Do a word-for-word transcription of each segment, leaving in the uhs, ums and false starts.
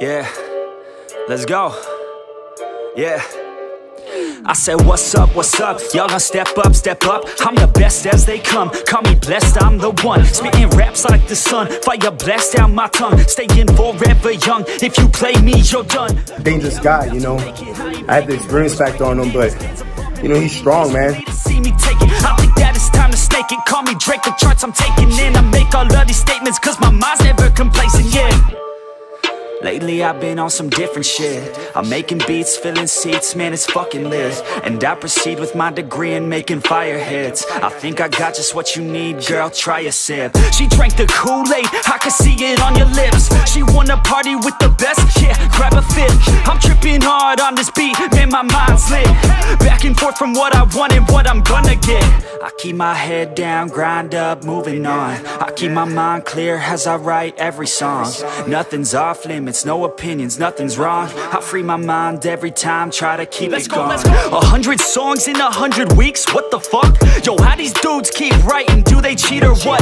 Yeah, let's go. Yeah. I said, what's up, what's up, y'all gonna step up, step up. I'm the best as they come, call me blessed, I'm the one. Spitting raps like the sun, fire blast down my tongue. Staying forever young, if you play me, you're done. Dangerous guy, you know, I had the experience factor on him, but, you know, he's strong, man. See me take it, I think that it's time to stake it. Call me Drake, the charts I'm taking in. I make all of these statements, cause my mind's never complacent, yeah. Lately I've been on some different shit. I'm making beats, filling seats, man, it's fucking lit. And I proceed with my degree in making fire hits. I think I got just what you need, girl, try a sip. She drank the Kool-Aid, I can see it on your lips. She wanna party with the best, yeah, grab a fit. I'm tripping hard on this beat, man, my mind's lit. Back and forth from what I want and what I'm gonna get. I keep my head down, grind up, moving on. I keep my mind clear as I write every song. Nothing's off limits. It's no opinions, nothing's wrong. I free my mind every time, try to keep let's it going. A hundred songs in a hundred weeks, what the fuck? Yo, how these dudes keep writing, do they cheat or what?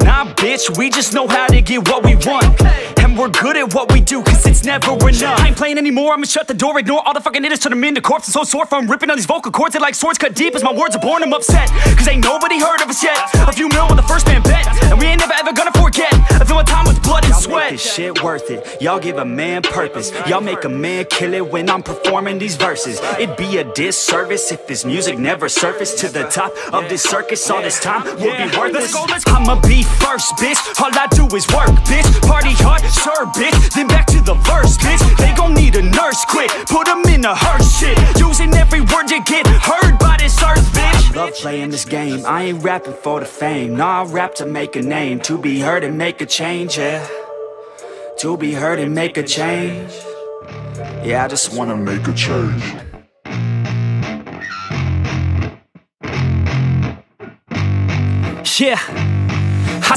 Nah, bitch, we just know how to get what we want. And we're good at what we do, cause it's never enough. I ain't playing anymore, I'ma shut the door, ignore all the fucking hitters, turn them into corpses. I'm so sore from ripping on these vocal cords, they like swords cut deep as my words are born, I'm upset. Cause ain't nobody heard of us yet, a few mil on the first man bet. And we ain't never ever gonna forget, I feel my time with blood and sweat. This shit worth it, y'all give a man purpose. Y'all make a man kill it when I'm performing these verses. It'd be a disservice if this music never surfaced. To the top of this circus, all this time would be worthless. I'ma be first, bitch, all I do is work, bitch. Party hard, sure, bitch, then back to the verse, bitch. They gon' need a nurse, quick, put them in a hearse, shit. Using every word you get heard by this earth, bitch. I love playing this game, I ain't rapping for the fame. Nah, I rap to make a name, to be heard and make a change, yeah. To be heard and make a change. Yeah, I just wanna make a change. Yeah, I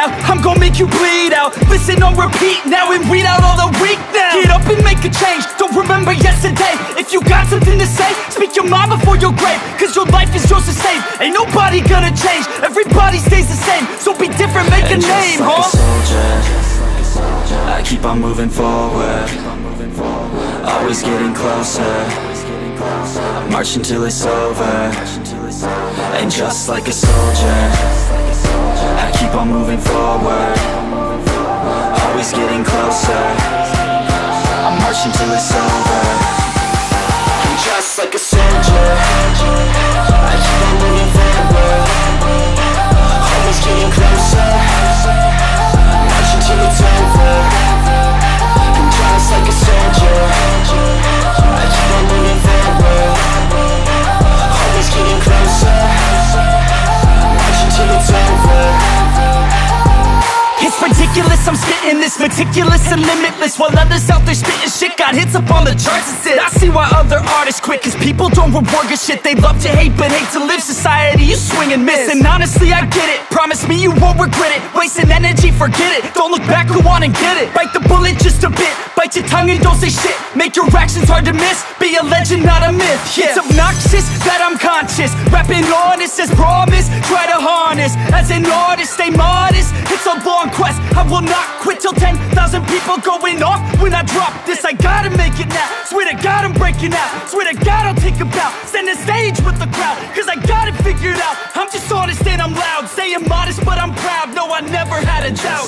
I'm gonna make you bleed out. Listen on repeat now and weed out all the weak now. Get up and make a change, don't remember yesterday. If you got something to say, speak your mind before your grave. Cause your life is yours to save, ain't nobody gonna change. Everybody stays the same, so be different, make and a just name, like huh? A soldier, just like a soldier, I keep on moving forward, on moving forward. Always getting closer, always getting closer. I march until it's over, until it's over. And just like a soldier, like a soldier, I keep on moving forward. Always getting closer, I'm marching till it's over. I'm just like a soldier, I keep on moving forward. Always getting closer, I'm marching till it's over. I'm just like a soldier, I keep on moving forward. Always getting closer, I'm marching till it's over. It's ridiculous, I'm spitting this, meticulous and limitless. While others out there spitting shit, got hits up on the charts and sit. I see why other artists quit, cause people don't reward your shit. They love to hate, but hate to live. Society, you swing and miss. And honestly, I get it, promise me you won't regret it. Wasting energy, forget it, don't look back, go on and get it. Bite the bullet just a bit, bite your tongue and don't say shit. Make your actions hard to miss, be a legend, not a myth, yeah. It's obnoxious that I'm conscious, rapping honest as promise. Try to harness, as an artist, stay modest. It's a long quest, I will not quit till ten thousand people going off when I drop this. I gotta make it now, swear to God I'm breaking out. Swear to God I'll take a bow, stand the stage with the crowd. Cause I got it figured out, I'm just honest and I'm loud. Saying modest but I'm proud, no I never had a doubt,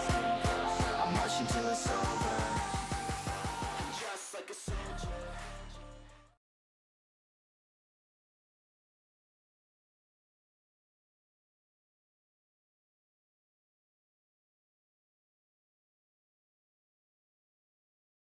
I'm marching till it's over.